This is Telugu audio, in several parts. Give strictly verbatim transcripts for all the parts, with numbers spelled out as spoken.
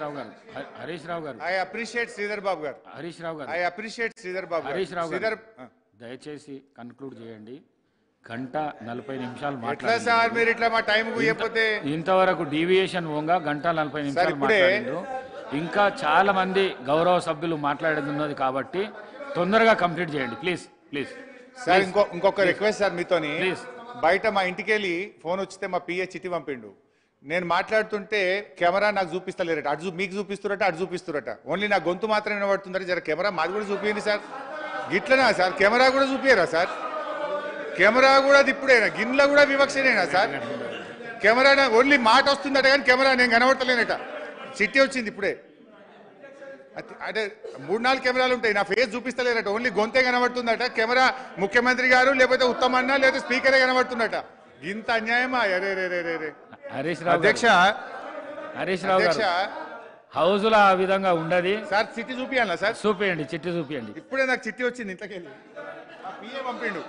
హరీష్ రావు గారు హరీష్ రావు గారు ఐ అప్రిషియేట్ శ్రీధర్ బాబు గారు హరీష్ రావు గారు ఐ అప్రిషియేట్ శ్రీధర్ బాబు హరీష్ రావు గారు దయచేసి కన్క్లూడ్ చేయండి. గంట నలభై నిమిషాలు మాట్లాడారు, ఇంతవరకు డీవియేషన్ పోగా గంట నలభై నిమిషాలు మాట్లాడారు. ఇంకా చాలా మంది గౌరవ సభ్యులు మాట్లాడేది ఉన్నది కాబట్టి తొందరగా కంప్లీట్ చేయండి ప్లీజ్. ప్లీజ్ సార్, ఇంకో ఇంకొక రిక్వెస్ట్ సార్ మీతోని. బయట మా ఇంటికి వెళ్ళి ఫోన్ వచ్చితే మా పిఏ చిట్టి పంపిండు, నేను మాట్లాడుతుంటే కెమెరా నాకు చూపిస్తలేరట, అటు మీకు చూపిస్తురట అటు చూపిస్తురట, ఓన్లీ నా గొంతు మాత్రమే వినబడుతుందట. జర కెమెరా మాది కూడా చూపియండి సార్. గిట్లనా సార్, కెమెరా కూడా చూపియరా సార్? కెమెరా కూడా ఇప్పుడేనా? గిన్నెలో కూడా వివక్షనేనా సార్? కెమెరా ఓన్లీ మాట వస్తుందట కానీ కెమెరా నేను కనబడతలేనట. చిట్టి వచ్చింది ఇప్పుడే, అంటే మూడు నాలుగు కెమెరాలు ఉంటాయి, నా ఫేస్ చూపిస్తలేరట, ఓన్లీ గొంతే కనబడుతుందట. కెమెరా ముఖ్యమంత్రి గారు లేకపోతే ఉత్తమన్నా లేకపోతే స్పీకరే కనబడుతుందట. ఇంత అన్యాయమా? అరే రే రే రే హరీష్ రావు అధ్యక్ష, హరీష్ రావు అధ్యక్ష హౌస్ లో ఆ విధంగా ఉండదు సార్. చిట్టి చూపియాలా సార్? చూపియండి చిట్టి చూపియండి. ఇప్పుడే నాకు చిట్టి వచ్చింది ఇంతకెళ్ళి, మా పిఏ పంపిండు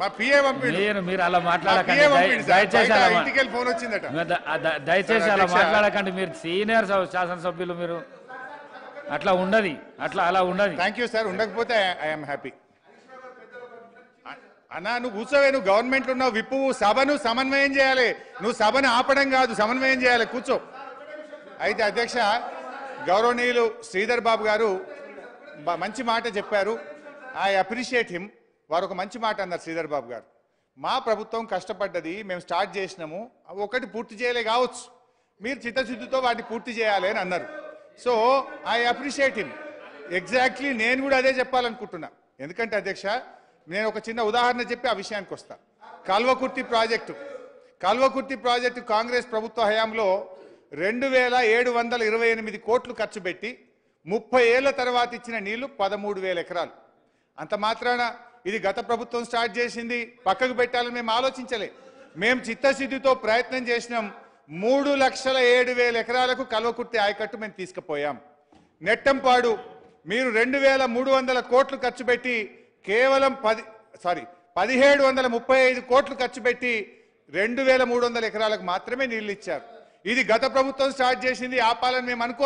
మా పిఏ పంపిండు మీరు అలా మాట్లాడకండి దయచేసి, దయచేసి అలా మాట్లాడకండి. మీరు సీనియర్ శాసనసభ్యులు, మీరు అట్లా ఉండదు, అట్లా అలా ఉండదు. థ్యాంక్ యూ సార్, ఉండకపోతే ఐఎమ్ హ్యాపీ. అన్నా నువ్వు కూర్చోవే, నువ్వు గవర్నమెంట్ ఉన్నావు, విప్పు సభను సమన్వయం చేయాలి, నువ్వు సభను ఆపడం కాదు సమన్వయం చేయాలి, కూర్చో. అయితే అధ్యక్ష, గౌరవనీయులు శ్రీధర్ బాబు గారు మంచి మాట చెప్పారు, ఐ అప్రిషియేట్ హిమ్. వారు ఒక మంచి మాట అన్నారు శ్రీధర్ బాబు గారు, మా ప్రభుత్వం కష్టపడ్డది, మేము స్టార్ట్ చేసినాము, ఒకటి పూర్తి చేయలే కావచ్చు, మీరు చిత్తశుద్ధితో వాటిని పూర్తి చేయాలి అని అన్నారు. So I appreciate him. Exactly నేను కూడా అదే చెప్పాలనుకుంటున్నా. ఎందుకంటే అధ్యక్ష, నేను ఒక చిన్న ఉదాహరణ చెప్పి ఆ విషయానికి వస్తా. కల్వకుర్తి ప్రాజెక్టు, కల్వకుర్తి ప్రాజెక్టు కాంగ్రెస్ ప్రభుత్వ హయాంలో రెండు వేల ఏడు వందల ఇరవై ఎనిమిది కోట్లు ఖర్చు పెట్టి ముప్పై ఏళ్ల తర్వాత ఇచ్చిన నీళ్లు పదమూడు వేల ఎకరాలు. అంత మాత్రాన ఇది గత ప్రభుత్వం స్టార్ట్ చేసింది పక్కకు పెట్టాలని మేము ఆలోచించలే. మేము చిత్తశుద్ధితో ప్రయత్నం చేసినాం, మూడు లక్షల ఏడు వేల ఎకరాలకు కల్వకుర్తి ఆయకట్టు మేము తీసుకుపోయాం. నెట్టంపాడు మీరు రెండు వేల మూడు వందల కోట్లు ఖర్చు పెట్టి కేవలం పది సారీ పదిహేడు వందల ముప్పై ఐదు కోట్లు ఖర్చు పెట్టి రెండు వేల మూడు వందల ఎకరాలకు మాత్రమే నీళ్ళు ఇచ్చారు. ఇది గత ప్రభుత్వం స్టార్ట్ చేసింది, ఆపాలని మేము అనుకో